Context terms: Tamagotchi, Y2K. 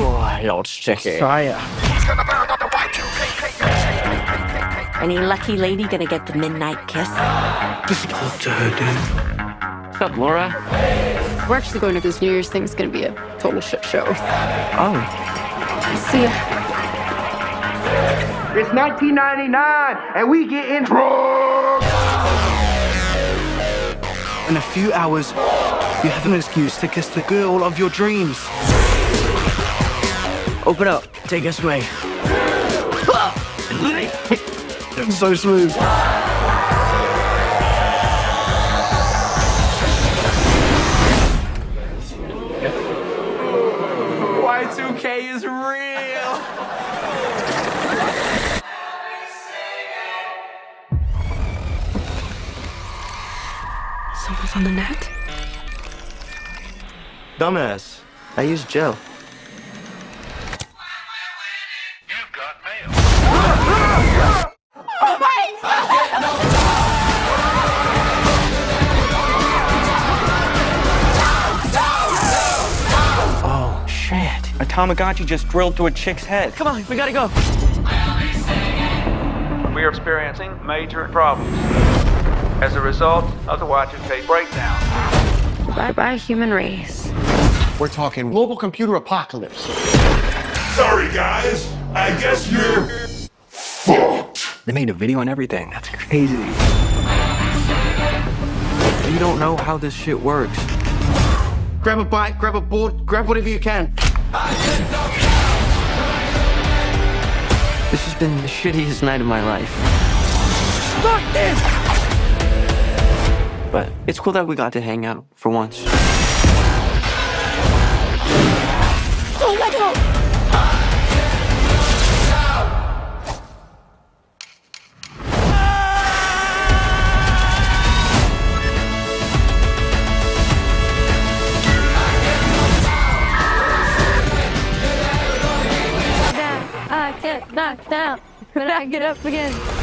Oh, Lord Sticky. Sire. He's gonna burn on the Y2K. Any lucky lady gonna get the midnight kiss? Just talk to her, dude. What's up, Laura? We're actually going to this New Year's thing. It's gonna be a total shit show. Oh. See ya. It's 1999, and we getting drunk! In a few hours, you have an excuse to kiss the girl of your dreams. Open up, take us away. So smooth. Y2K is real! Someone's on the net? Dumbass. I use gel. You've got mail. Oh my God! Oh, shit. A Tamagotchi just drilled through a chick's head. Come on, we gotta go. We are experiencing major problems as a result of the Y2K breakdown. Bye-bye, human race. We're talking global computer apocalypse. Sorry, guys. I guess you're fucked. They made a video and everything. That's crazy. You don't know how this shit works. Grab a bike, grab a board, grab whatever you can. This has been the shittiest night of my life. Fuck this! But it's cool that we got to hang out for once. Oh my God! I get knocked out, but I get up again.